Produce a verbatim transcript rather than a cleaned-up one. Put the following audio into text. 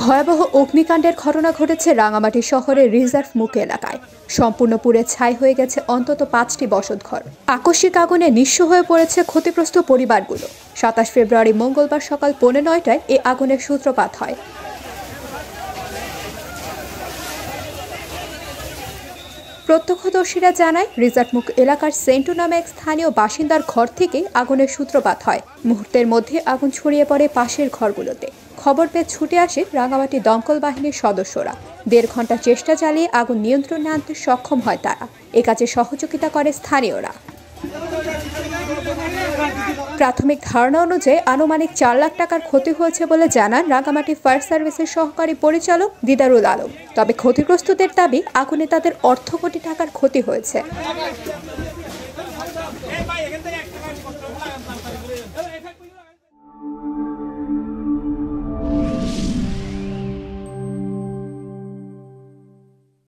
ভয়াবহ অগ্নিকাণ্ডের ঘটনা ঘটেছে রাঙামাটি শহরের রিজার্ভ মুখ এলাকায়। সম্পূর্ণ পুড়ে ছাই হয়ে গেছে অন্তত পাঁচটি বসতঘর। আকস্মিক আগুনে নিঃস্ব হয়ে পড়েছে ক্ষতিগ্রস্ত পরিবারগুলো। সাতাশ ফেব্রুয়ারি মঙ্গলবার সকাল পৌনে নয়টায় এ আগুনের সূত্রপাত হয়। প্রত্যক্ষদর্শীরা জানায়, রিজার্ভমুখ এলাকার সেন্টু নামে এক স্থানীয় বাসিন্দার ঘর থেকে আগুনের সূত্রপাত হয়। মুহূর্তের মধ্যে আগুন ছড়িয়ে পড়ে পাশের ঘরগুলোতে। খবর পেয়ে ছুটে আসে রাঙামাটি দমকল বাহিনীর সদস্যরা। দেড় ঘন্টা চেষ্টা চালিয়ে আগুন নিয়ন্ত্রণে আনতে সক্ষম হয় তারা। এ কাজে সহযোগিতা করে স্থানীয়রা। প্রাথমিক ধারণা অনুযায়ী আনুমানিক চার লাখ টাকার ক্ষতি হয়েছে বলে জানান রাঙামাটি ফায়ার সার্ভিসের সহকারী পরিচালক দিদারুল আলম। তবে ক্ষতিগ্রস্তদের দাবি, আগুনে তাদের অর্ধ কোটি টাকার ক্ষতি হয়েছে।